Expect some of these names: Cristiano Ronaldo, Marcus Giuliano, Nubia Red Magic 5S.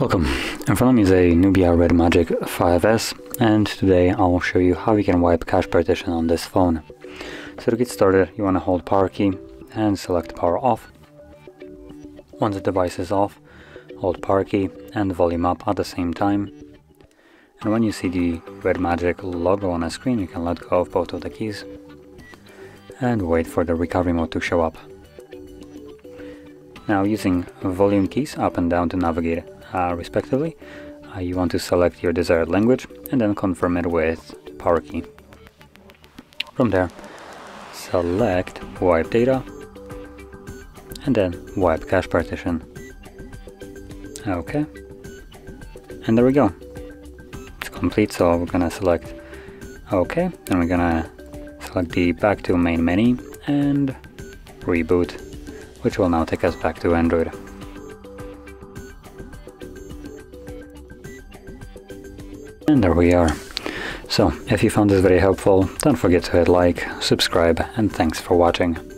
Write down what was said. Welcome, in front of me is a Nubia Red Magic 5S, and today I will show you how you can wipe cache partition on this phone. So to get started, you want to hold power key and select power off. Once the device is off, hold power key and volume up at the same time. And when you see the Red Magic logo on the screen, you can let go of both of the keys and wait for the recovery mode to show up. Now, using volume keys up and down to navigate respectively, you want to select your desired language and then confirm it with power key. From there, select wipe data and then wipe cache partition. Okay, and there we go, it's complete. So we're gonna select okay, then we're gonna select the back to main menu and reboot, which will now take us back to Android. And there we are. So, if you found this very helpful, don't forget to hit like, subscribe, and thanks for watching.